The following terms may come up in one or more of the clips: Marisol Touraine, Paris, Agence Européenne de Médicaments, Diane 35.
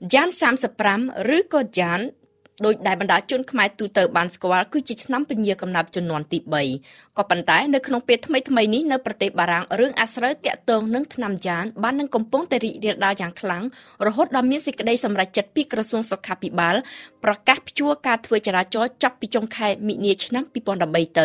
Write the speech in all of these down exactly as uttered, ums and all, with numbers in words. Diane ba mươi lămឬក៏ Diane ដោយ ដែល បណ្ដាជន ខ្មែរ ទូទៅ បាន ស្គាល់ គឺជា ឆ្នាំ ពញាកំណើត ចំនួន ទី ba ក៏ ប៉ុន្តែ នៅ ក្នុង ពេល ថ្មី ថ្មី នេះ នៅ ប្រទេស បារាំង រឿង អាស្រូវ តាក់ទង នឹង ឆ្នាំ Diane បាន នឹង កំពុង តែ រីករាលដាល យ៉ាង ខ្លាំង រហូត ដល់ មាន សេចក្តី សម្រេចចិត្ត ពី ក្រសួង សុខាភិបាល ប្រកាស ផ្ជួស ការ ធ្វើ ចរាចរណ៍ ចាប់ ពី ចុង ខែ មិនិល ឆ្នាំ hai không một ba ទៅ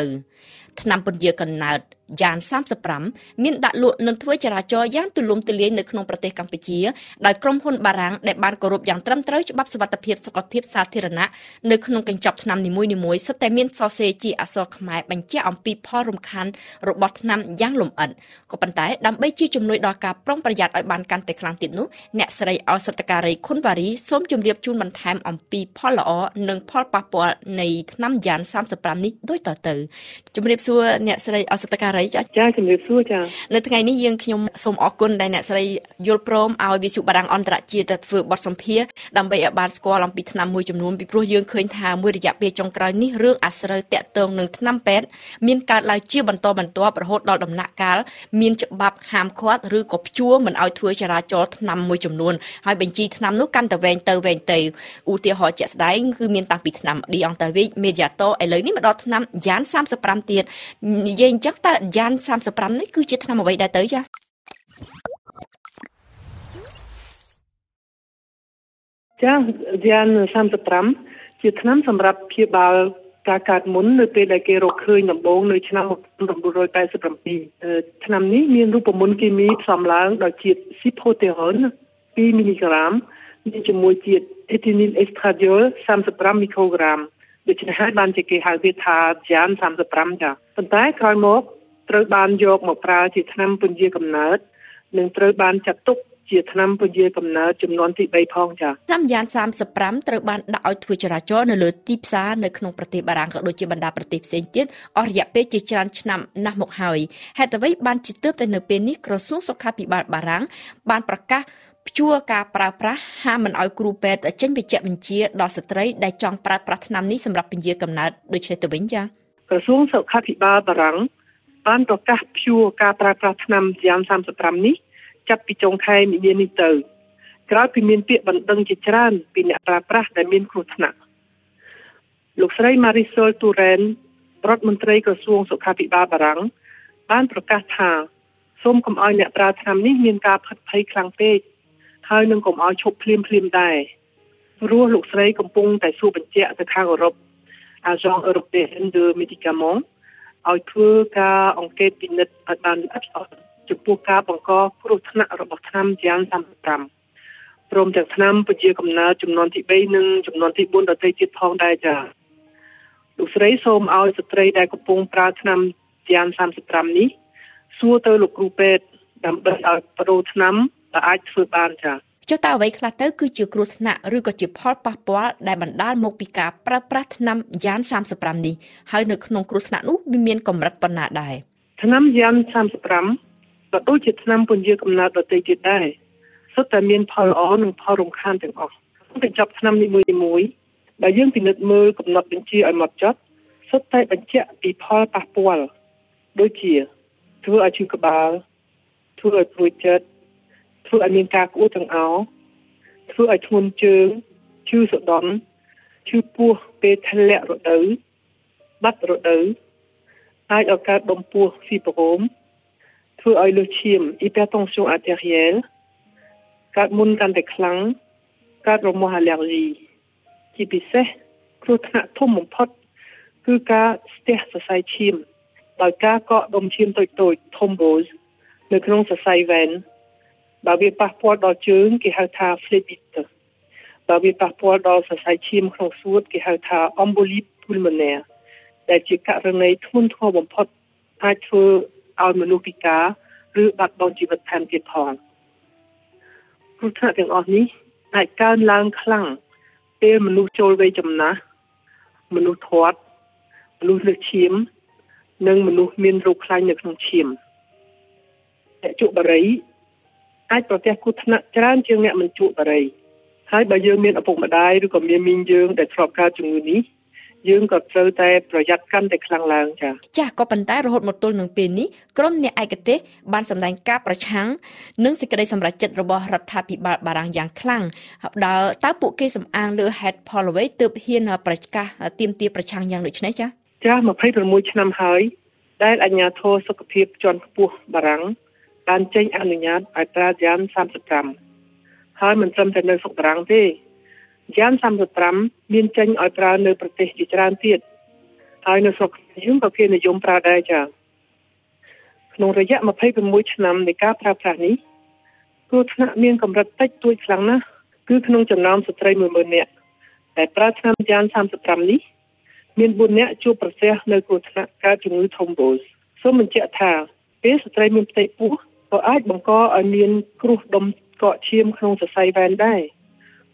ឆ្នាំ ពញាកំណើតDiane ba mươi lăm មានដាក់លក់នឹងធ្វើចរាចរណ៍យ៉ាងទូលំទូលាយនៅក្នុងប្រទេសកម្ពុជាដោយក្រុមហ៊ុនបារាំងដែលបានគោរពយ៉ាងត្រឹមត្រូវច្បាប់សុវត្ថិភាពសុខភាពសាធារណៈនៅក្នុងកញ្ចប់ថ្នាំនីមួយៗសុទ្ធតែមានសរសេរជាអក្សរខ្មែរបញ្ជាក់អំពីផលរំខានរបស់ថ្នាំយ៉ាងលម្អិតក៏ប៉ុន្តែដើម្បីជាជំនួយដល់ការប្រុងប្រយ័ត្នឲ្យបានកាន់តែខ្លាំងទៀតនោះអ្នកស្រីឱសថការីខុនវ៉ារីសូមជម្រាបជូនបន្ថែមអំពីផលល្អនិងផលប៉ះពាល់នៃថ្នាំ Diane ba mươi lăm នេះដូចតទៅជម្រាបសួរអ្នកស្រីឱសថការីចាជំរាបសួរចានៅថ្ងៃនេះយើងខ្ញុំសូមអរគុណដែលអ្នកស្រីយល់ព្រមឲ្យវិទ្យុបារាំងអន្តរជាតិទៅធ្វើបទសម្ភាសន៍ដើម្បីឲ្យបានស្គាល់អំពីថ្នាំមួយចំនួនពីព្រោះយើងឃើញថាមួយរយៈពេលចុងក្រោយនេះរឿងអាស្រូវតាក់ទងនឹងថ្នាំពេទ្យមានកើតឡើងជាបន្តបន្ទាប់រហូតដល់ដំណាក់កាលមានច្បាប់ហាមឃាត់ឬក៏ព្យួរមិនឲ្យធ្វើចរាចរណ៍ថ្នាំមួយចំនួនហើយបញ្ជីថ្នាំនោះកាន់តែវែងទៅវែងទៅឧទាហរណ៍ជាក់ស្ដែងគឺមានតាំងពីថ្នាំ Diane thirty-five Mediator ឥឡូវនេះមកដល់ថ្នាំ Diane ba mươi lămទៀតនិយាយអញ្ចឹងតើDiane ba mươi lămនេះគឺជាឆ្នាំអ្វីដែរទៅចាចា Diane ba mươi lămជាឆ្នាំសម្រាប់ព្យាបាលការកាត់មុននៅពេលដែលគេរកឃើញដំបូងនៅឆ្នាំnineteen eighty-sevenឆ្នាំនេះមានរូបមន្តគីមីផ្សំឡើងដោយជាតិស៊ីផូតេរ៉ុនtwoមីលីក្រាមជាមួយជាតិអេធីនីនអេស្ត្រាឌីលthirty-fiveមីក្រូក្រាមដូច្នេះហើយបានជាគេហៅវាថា Diane ba mươi lămចាប៉ុន្តែក្រោយមកត្រូវបានយកមកប្រើជាថ្នាំពញាកំណើតនិងត្រូវបានចាត់ទុកជាថ្នាំពញាកំណើតចំនួនទីbaផងចាថ្នាំ Diane ba mươi lămត្រូវបានដាក់ឲ្យធ្វើចរាចរណ៍នៅលើទីផ្សារនៅក្នុងប្រទេសបារាំងក៏ដូចជាបណ្ដាប្រទេសផ្សេងទៀតអស់រយៈពេលជាច្រើនឆ្នាំណាស់មកហើយហេតុអ្វីបានជាទើបតែនៅពេលនេះក្រសួងសុខាភិបាលបារាំងបានប្រកាសព្យួរការប្រើប្រាស់ហាមមិនឲ្យគ្រូពេទ្យចេញវេជ្ជបញ្ជាដល់ស្ត្រីដែលចង់ប្រើប្រាស់ថ្នាំនេះសម្រាប់ពញាកំណើតដូចនេះទៅវិញចាក្រសួងសុខាភិបាលបារាំងបានប្រកាសព្យួរការប្រើប្រាស់ថ្នាំ Diane ba mươi lămនេះចាប់ពីចុងខែមីនានេះទៅក្រោយពីមានពាក្យបណ្ដឹងជាច្រើនពីអ្នកប្រើប្រាស់ដែលមានគ្រោះថ្នាក់លោកស្រី Marisol Touraine រដ្ឋមន្ត្រីក្រសួងសុខាភិបាលបារាំងបានប្រកាសថាសូមកុំឲ្យអ្នកប្រើថ្នាំនេះមានការផិតភ័យខ្លាំងពេកហើយនឹងកុំឲ្យឈប់ភ្លាមភ្លាមដែរព្រោះលោកស្រីកំពុងតែសួរបញ្ជាក់ទៅខាងអឺរ៉ុប Agence Européenne de Médicamentsឲ្យធ្វើការអង្កេតពិនិត្យឲ្យបានល្អិតល្អន់ចំពោះការបង្កគ្រោះថ្នាក់របស់ថ្នាំ Diane ba mươi lămព្រមទាំងថ្នាំពជាកំណើតចំនួនទីbaនិងចំនួនទីbốnដទៃទៀតផងដែរចា៎លោកស្រីសូមឲ្យស្ត្រីដែលកំពុងប្រើថ្នាំ Diane ba mươi lămនេះសួរទៅលោកគ្រូពេទ្យដើម្បីឲ្យប្រូថ្នាំដែលអាចធ្វើបានចា៎ចុះតើអ្វីខ្លះទៅគឺជាគ្រោះថ្នាក់ឬក៏ជាផលប៉ះពាល់ដែលបណ្ដាលមកពីការប្រើប្រាស់ថ្នាំ Diane ba mươi lămនេះហើយនៅក្នុងគ្រោះថ្នាក់នោះវាមានកម្រិតប៉ុណ្ណាដែរថ្នាំ Diane ba mươi lămក៏ដូចជាថ្នាំពញាកំណើតដទៃទៀតដែរសុទ្ធតែមានផលល្អនិងផលរំខានទាំងអស់បញ្ចប់ថ្នាំនីមួយៗដែលយើងពិនិត្យមើលកំណត់បញ្ជាឲ្យមកចត់សុទ្ធតែបញ្ជាក់ពីផលប៉ះពាល់ដូចជាធ្វើឲ្យឈឺក្បាលធ្វើឲ្យព្រួយចិត្តធ្វើឲ្យមានការក្អួតចង្អោរធ្វើឲ្យធ្ងន់ជើងឈឺសដន់ឈឺពោះពេលធ្លាក់រដូវបាត់រដូវអាចឲ្យកើតបំពស់ស៊ីប្រូមធ្វើឲ្យលើសឈាម hypertension artérielle កើតមុនកាន់តែខ្លាំងកើតរមាស់ allergy ជាពិសេសគ្រោះថ្នាក់ធំបំផុតគឺការស្ទះសរសៃឈាមដោយការកកដុំឈាមតូចៗ thrombose នៅក្នុងសរសៃ veinបើវាប៉ះពាល់ដល់ជើងគេហៅថា phlebite បើវាប៉ះពាល់ដល់សរសៃឈាមក្នុងសួតគេហៅថា embolie pulmonaire ដែលជាករណីធ្ងន់ធ្ងរបំផុតអាចធ្វើឲ្យមនុស្សពិការឬបាត់បង់ជីវិតថែមទៀតផងគ្រោះថ្នាក់ទាំងអស់នេះអាចកើនឡើងខ្លាំងពេលមនុស្សចូលវ័យចំណាស់មនុស្សធាត់មនុស្សលើសឈាមនិងមនុស្សមានរោគខ្លាញ់នៅក្នុងឈាមអ្នកជក់បារីអាចប្រទះគ្រោះថ្នាក់ច្រើនជាងអ្នកមិនជក់បារីហើយបើយើងមានឪពុកម្ដាយឬក៏មានមីងយើងដែលធ្លាប់កើតជំងឺនេះ dương có trâu tay rồi giặt khăn để khăn làng chả. Chả có bàn tay rồi hột một tuần nương pin ní, còn nhà ai cái thế ban sầm đàn cá bờ trắng, nướng xịt cái đây sầm ra chật rồi bỏ rặt thà bị bà bà đang giang khăn, đó táo bụi kia sầm ăn lừa hết Holloway tự hiền ở bờ cá tiêm tiêm bờ trắng giang được chứ nấy chả. Chả mà phải được mùi năm hơi, đây anh nhà thô sốc thiệp chọn buộc bà rằng, ban trên anh nhà ở ta giám sam sầm, hơi mình trâm thành nơi sốc bà rằng thế. Giám sam sụt rắm biên tranh ở pra nơi bờ tây chỉ tràn tiệt, ai nơi sọc những bậc kia nơi giống pra đây chả. Nông ra giáp mà phải bên mũi năm để cá pra pra ní, cứ thằng miên cầm rạch tách tôi sáng na, cứ thằng nông chồng nam sụt trai mười mười nẹt, để pra thằng giám sam sụt rắm ní, miên buôn nẹt chua bờ tây nơi cứ thằng cá chủng ngư thông bố, số mình chẹt thả, bé sụt trai miên tây u, có ai bằng co ở miên cứ đom cọ chiêm không sụt say van đây.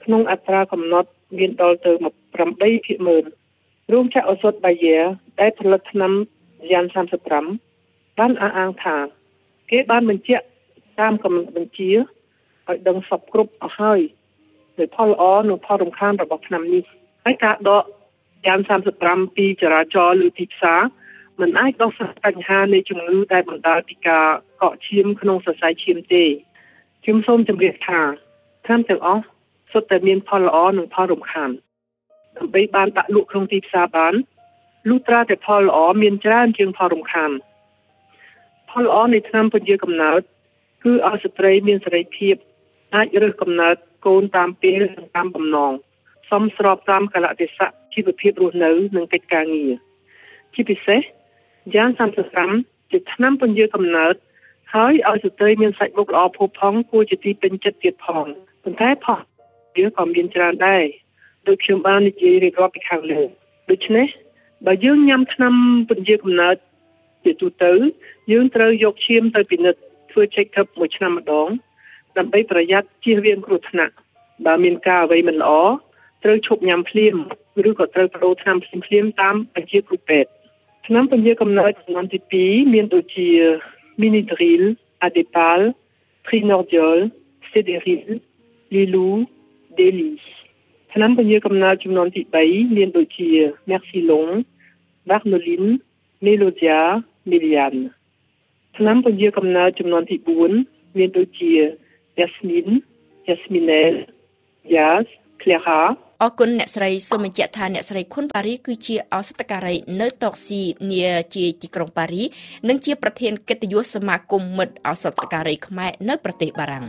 Nông áp ra cầm nót viên đo từ một trăm bảy triệu mền, rung chạy ở suốt bài dẻ, đáy phần lật năm gian sam sập rắm, bán ăn ăn thả, kế bán mình chẹt, tam cầm mình chía, ở đồng sập group ở hơi, để pha ló nụ pha đồng khang và bọc nằm đi, cái cả đó gian sam sập rắm pi chả cho lư thịt xá, mình ai đó sập cành ha nơi trồng lư đáy bản đá thì cả cọ chim không sợ sai chim tê, chim sôm chim việt thả, tham tưởng ó. Số tài miên pha ló nung pha rụng khàn, bây ban đã lụt không tìm xa bán, lụt ra thì pha ló miên tràn chương pha rụng khàn, pha ló này tham phần dưa cầm nát, cứ ở sợi miên sợi phìp, ai rửa cầm nát, côn tam pê tam bầm nòng, xóm sọp tam cả lạ thì sạ, chỉ bị phìp ruột nấu nâng kết càng nghỉ, chỉ bị xé, giang tam sợi sắm, chỉ tham phần dưa cầm nát, hái ở sợi miên sợi bốc ló phù phóng, cô chỉ đi bên chất tiệt phòng, bên thái phò. Dưới còn biên tràn đây, được khiêm bao nhiêu gì để góp hàng lửa, được chứ nè, bà dưới nhâm năm bên dưới cũng nợ, để tụ tử, dưới trời dọc chiêm tới bị nứt, thưa chạy thấp một năm một đón, làm bấy thời gian chia viên của thằng, bà miền cao vậy mình ó, trời chụp nhâm phim, dưới còn trời pro tham phim phim tam bên dưới cũng bệt, năm bên dưới cũng nợ năm tỷ pí miền đô thị Minidril, Adepal, Primordial, Cederil, Lilou. Delhi. Tháng năm bây giờ cầm nát chúng non thị bảy liên đôi chia Merci Long, Barnolin, Melodia, Melian. Tháng năm bây giờ cầm nát chúng non thị bốn liên đôi chia Jasmine, Jasmine, Yas, Clara. Ở quân nét sợi số mình chạy thà nét sợi quân Paris cứ chia áo sắt cà rây nở toxi nia chia thị trường Paris nâng chiaประเทศเกตยุสมาคมมดเอ áo sắt cà rây khmer nởประเทศบารัง